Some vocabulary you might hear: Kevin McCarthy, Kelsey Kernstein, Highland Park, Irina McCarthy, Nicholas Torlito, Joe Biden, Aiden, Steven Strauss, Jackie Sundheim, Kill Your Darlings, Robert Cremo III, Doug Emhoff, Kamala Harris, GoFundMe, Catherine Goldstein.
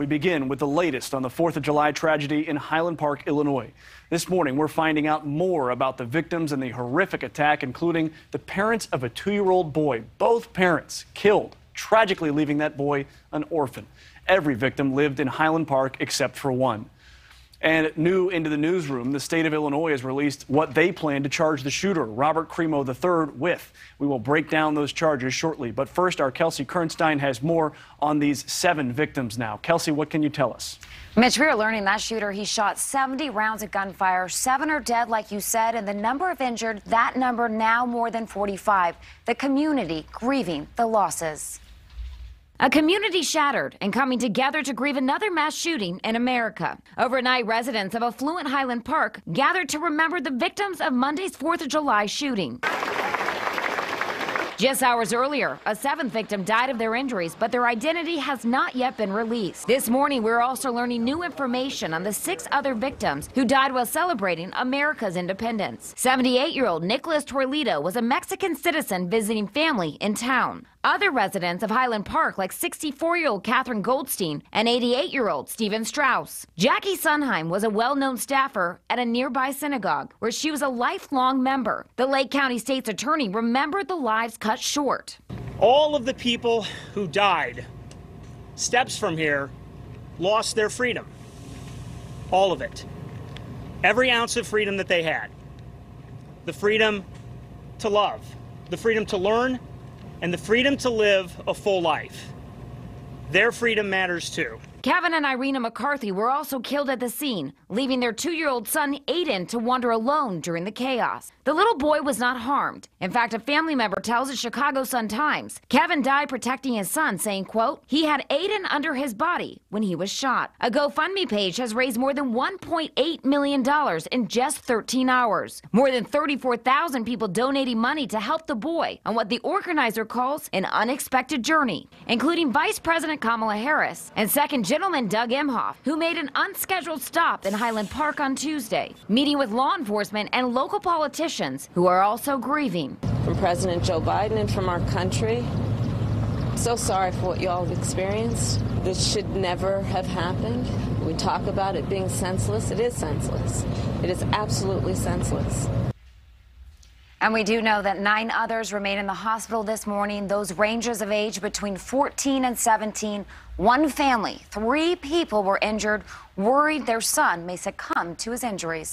We begin with the latest on the 4th of July tragedy in Highland Park, Illinois. This morning, we're finding out more about the victims and the horrific attack, including the parents of a 2-year-old boy. Both parents killed, tragically leaving that boy an orphan. Every victim lived in Highland Park except for one. And new into the newsroom, the state of Illinois has released what they plan to charge the shooter, Robert Cremo III, with. We will break down those charges shortly. But first, our Kelsey Kernstein has more on these 7 victims now. Kelsey, what can you tell us? Mitch, we are learning that shooter, he shot 70 rounds of gunfire. 7 are dead, like you said, and the number of injured, that number now more than 45. The community grieving the losses. A community shattered and coming together to grieve another mass shooting in America. Overnight, residents of affluent Highland Park gathered to remember the victims of Monday's 4th of July shooting. Just hours earlier, a 7th victim died of their injuries, but their identity has not yet been released. This morning, we're also learning new information on the 6 other victims who died while celebrating America's independence. 78-year-old Nicholas Torlito was a Mexican citizen visiting family in town. Other residents of Highland Park, like 64-year-old Catherine Goldstein and 88-year-old Steven Strauss. Jackie Sundheim was a well-known staffer at a nearby synagogue, where she was a lifelong member. The Lake County State's Attorney remembered the lives cut short. All of the people who died steps from here lost their freedom. All of it. Every ounce of freedom that they had. The freedom to love, the freedom to learn, and the freedom to live a full life. Their freedom matters too. Kevin and Irina McCarthy were also killed at the scene, leaving their 2-year-old son Aiden to wander alone during the chaos. The little boy was not harmed. In fact, a family member tells the Chicago Sun-Times, Kevin died protecting his son, saying, quote, he had Aiden under his body when he was shot. A GoFundMe page has raised more than $1.8 million in just 13 hours. More than 34,000 people donating money to help the boy on what the organizer calls an unexpected journey, including Vice President Kamala Harris and Second Gentleman Doug Emhoff, who made an unscheduled stop in Highland Park on Tuesday, meeting with law enforcement and local politicians who are also grieving. From President Joe Biden and from our country, so sorry for what you all have experienced. This should never have happened. We talk about it being senseless. It is senseless. It is absolutely senseless. And we do know that 9 others remain in the hospital this morning. Those ranges of age between 14 and 17. One family, 3 people were injured, worried their son may succumb to his injuries.